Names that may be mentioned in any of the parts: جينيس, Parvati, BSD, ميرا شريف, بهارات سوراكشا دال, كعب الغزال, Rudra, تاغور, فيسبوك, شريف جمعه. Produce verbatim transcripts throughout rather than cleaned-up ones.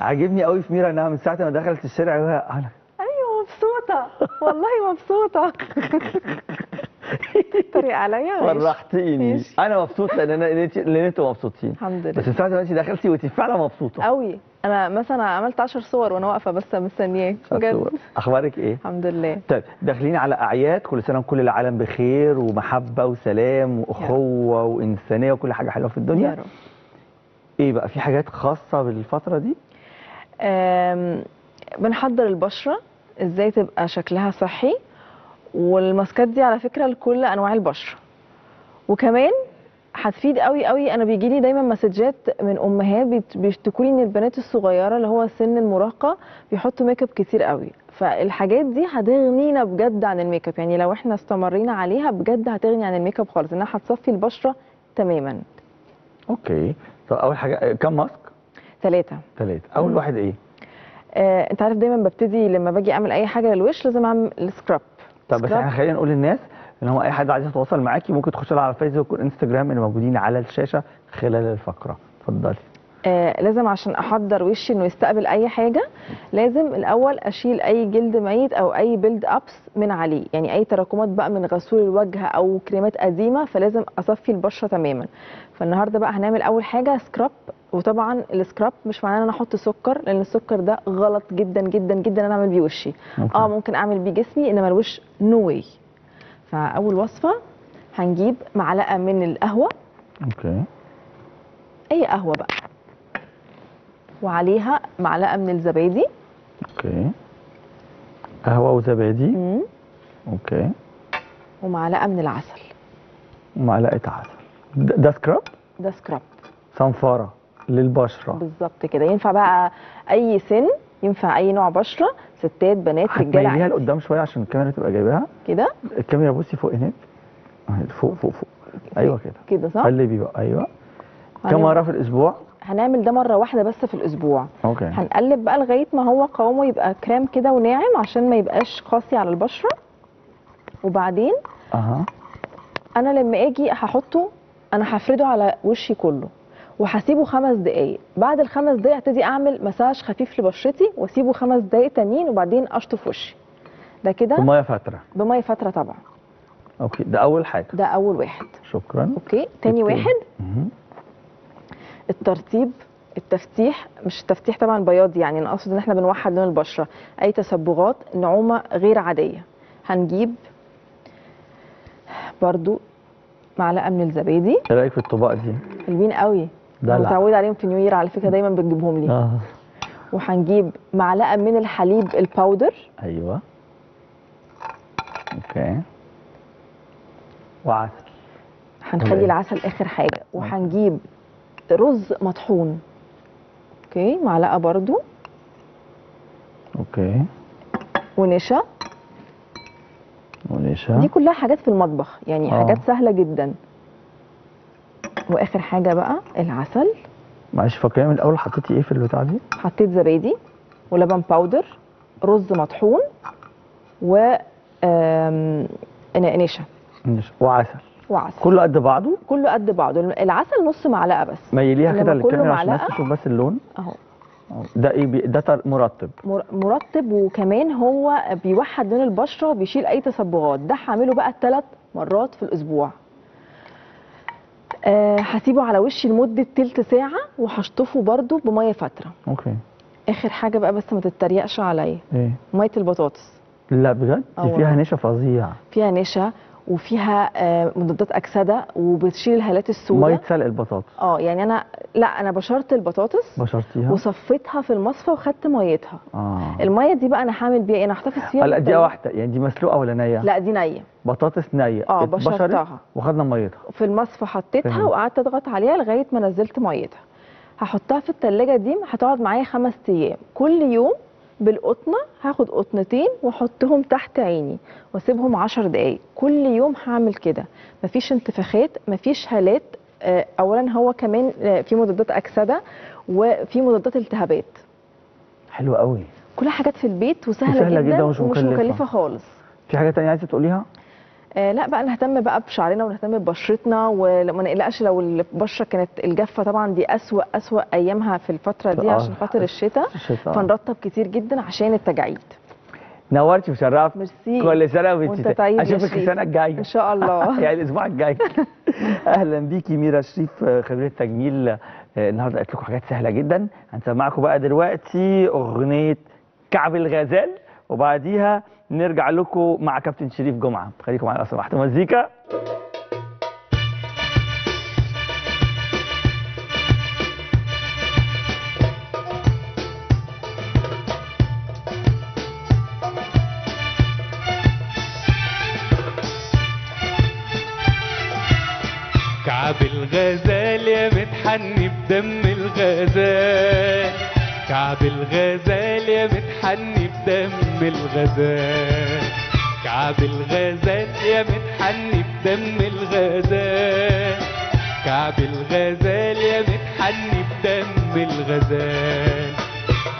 عاجبني قوي في ميرا انها من ساعه ما دخلت الشارع وهي انا ايوه مبسوطه والله مبسوطه تتريق عليا فرحتيني انا مبسوط لان انا لان انتوا مبسوطين الحمد لله بس من ساعه ما انت دخلتي وانت فعلا مبسوطه قوي انا مثلا عملت عشر صور وانا واقفه بس مستنياك بجد اخبارك ايه؟ الحمد لله طيب داخلين على اعياد كل سنه وكل العالم بخير ومحبه وسلام واخوه وانسانيه وكل حاجه حلوه في الدنيا يا رب ايه بقى في حاجات خاصه بالفتره دي؟ بنحضر البشرة ازاي تبقى شكلها صحي والماسكات دي على فكرة لكل انواع البشرة وكمان هتفيد قوي قوي انا بيجي لي دايما مسجات من امهات بيشتكوا لي ان البنات الصغيرة اللي هو سن المراهقة بيحطوا ميك اب كتير قوي فالحاجات دي هتغنينا بجد عن الميك اب يعني لو احنا استمرينا عليها بجد هتغني عن الميك اب خالص انها هتصفي البشرة تماما اوكي طب اول حاجة كم ماسك؟ ثلاثة ثلاثة أول واحد إيه؟ آه، أنت عارف دايما ببتدي لما باجي أعمل أي حاجة للوش لازم أعمل سكراب طب بس إحنا خلينا نقول للناس إن هو أي حد عايز يتواصل معاكي ممكن تخش لها على الفيسبوك والإنستجرام اللي موجودين على الشاشة خلال الفقرة اتفضلي آه، لازم عشان أحضر وشي إنه يستقبل أي حاجة لازم الأول أشيل أي جلد ميت أو أي بيلد أبس من عليه يعني أي تراكمات بقى من غسول الوجه أو كريمات قديمة فلازم أصفي البشرة تماما فالنهارده بقى هنعمل أول حاجة سكراب وطبعا السكراب مش معناه ان انا احط سكر لان السكر ده غلط جدا جدا جدا انا اعمل بيه وشي أوكي. اه ممكن اعمل بيه جسمي انما الوش نو واي فاول وصفه هنجيب معلقه من القهوه اوكي اي قهوه بقى وعليها معلقه من الزبادي اوكي قهوه وزبادي امم اوكي ومعلقه من العسل ومعلقه عسل ده سكراب ده سكراب صنفره للبشره بالظبط كده ينفع بقى اي سن ينفع اي نوع بشره ستات بنات رجاله هتميليها لقدام شويه عشان الكاميرا تبقى جايباها كده الكاميرا بصي فوق هناك فوق فوق فوق ايوه كده كده صح قلبي بقى ايوه كم مره في الاسبوع هنعمل ده مره واحده بس في الاسبوع اوكي هنقلب بقى لغايه ما هو قوامه يبقى كريم كده وناعم عشان ما يبقاش قاسي على البشره وبعدين اها انا لما اجي هحطه انا هفرده على وشي كله وهسيبه خمس دقايق، بعد الخمس دقايق هبتدي اعمل مساج خفيف لبشرتي واسيبه خمس دقايق تانيين وبعدين اشطف وشي. ده كده بميه فتره بميه فتره طبعا. اوكي ده أول حاجة ده أول واحد شكرا اوكي، تاني كتير. واحد الترطيب التفتيح مش التفتيح طبعا بياضي يعني انا اقصد ان احنا بنوحد لون البشرة، أي تصبغات نعومة غير عادية. هنجيب برضو معلقة من الزبادي ايه رأيك في الطباق دي؟ حلوين قوي انا متعوده عليهم في نيوير على فكره دايما بتجيبهم لي اه وهنجيب معلقه من الحليب الباودر ايوه اوكي وعسل هنخلي العسل اخر حاجه وهنجيب رز مطحون اوكي معلقه برضو اوكي ونشا ونشا دي كلها حاجات في المطبخ يعني أوه. حاجات سهله جدا واخر حاجه بقى العسل معلش فاكرين من الاول حطيتي ايه في البتاعه دي؟ حطيت زبادي ولبن باودر رز مطحون و نشا نشا وعسل وعسل كله قد بعضه؟ كله قد بعضه العسل نص معلقه بس ميليها كده للكاميرا عشان الناس تشوف بس اللون اهو ده ايه ده مرطب مرطب وكمان هو بيوحد لون البشره وبيشيل اي تصبغات ده هعمله بقى ثلاث مرات في الاسبوع هسيبه أه على وشي لمده تلت ساعه وهشطفه برده بميه فتره اوكي اخر حاجه بقى بس ما تتريقش عليا ايه ميه البطاطس لا بجد دي فيها نشا فظيعه فيها نشا وفيها آه مضادات اكسده وبتشيل الهالات السوداء ميه سلق البطاطس اه يعني انا لا انا بشرت البطاطس بشرتيها وصفيتها في المصفى وخدت ميتها اه الميه دي بقى انا هعمل بيها ايه انا هحتفظ فيها لا دي واحده يعني دي مسلوقه ولا نيه لا دي نيه بطاطس نيه اه بشرتها وخدنا ميتها في المصفى حطيتها وقعدت اضغط عليها لغايه ما نزلت ميتها هحطها في الثلاجه دي هتقعد معايا خمس ايام كل يوم بالقطنه هاخد قطنتين واحطهم تحت عيني واسيبهم عشر دقايق كل يوم هعمل كده مفيش انتفاخات مفيش هالات اولا هو كمان في مضادات اكسده وفي مضادات التهابات حلوه قوي كلها حاجات في البيت وسهله جدا, جداً ومش مكلفه, مكلفة خالص في حاجه ثانيه عايزه تقوليها؟ آه لا بقى نهتم بقى بشعرنا ونهتم ببشرتنا وما نقلقش لو البشره كانت الجافه، طبعا دي اسوأ اسوأ ايامها في الفتره دي عشان خاطر الشتاء، فنرطب كتير جدا عشان التجاعيد. نورتي وشرفت. ميرسي. كل سنه وانت طيب. اشوفك السنه الجايه ان شاء الله يعني الاسبوع الجاي. اهلا بيكي ميرا شريف خبيره تجميل. النهارده قلت لكم حاجات سهله جدا. هنسمعكم بقى دلوقتي اغنيه كعب الغزال وبعديها نرجع لكم مع كابتن شريف جمعه. خليكم معانا لو سمحتوا. مزيكا. كعب الغزال يا متحني بدم الغزال، كعب الغزال يا متحني بدم الغزال، كعب الغزال يا متحني بدم الغزال، كعب الغزال يا متحني بدم الغزال.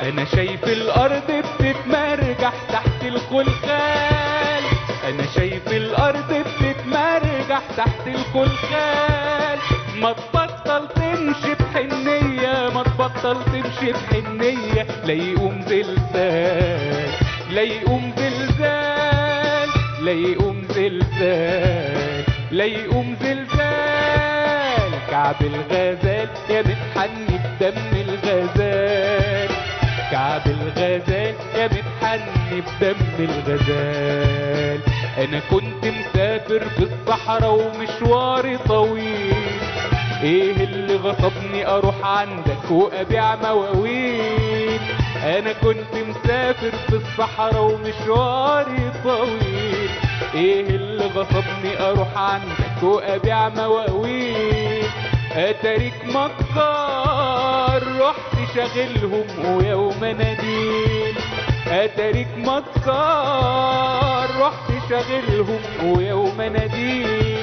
أنا شايف الأرض بتتمرجح تحت الخلخال، أنا شايف الأرض بتتمرجح تحت الخلخال، ما تبطل تمشي بحنية، ما تبطل تمشي بحنية، لا يقوم زلزال، لا يقوم زلزال، لا يقوم زلزال، لا يقوم زلزال. كعب الغزال يا بتحني بدم الغزال، كعب الغزال يا بتحني بدم الغزال. أنا كنت مسافر في الصحراء ومشواري طويل، إيه اللي غصبني أروح عندك وأبيع مواويل؟ أنا كنت مسافر في الصحراء ومشواري طويل، إيه اللي غصبني أروح عندك وأبيع مواويل؟ أتاريك مكار رحت شاغلهم ويا ومناديل، أتاريك مكار رحت شاغلهم ويا ومناديل،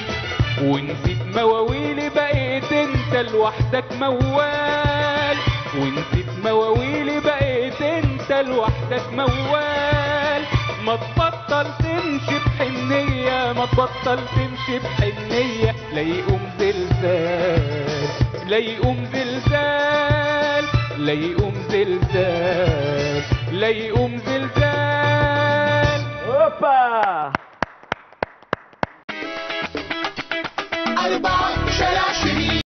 ونسيت مواويلي بقيت انت لوحدك موال، ونسيت مواويلي بقيت انت لوحدك موال. ما تبطل تمشي بحنية، ما تبطل تمشي بحنية، لا يقوم زلزال، لا يقوم زلزال، لا يقوم زلزال، لا يقوم زلزال. اوبا.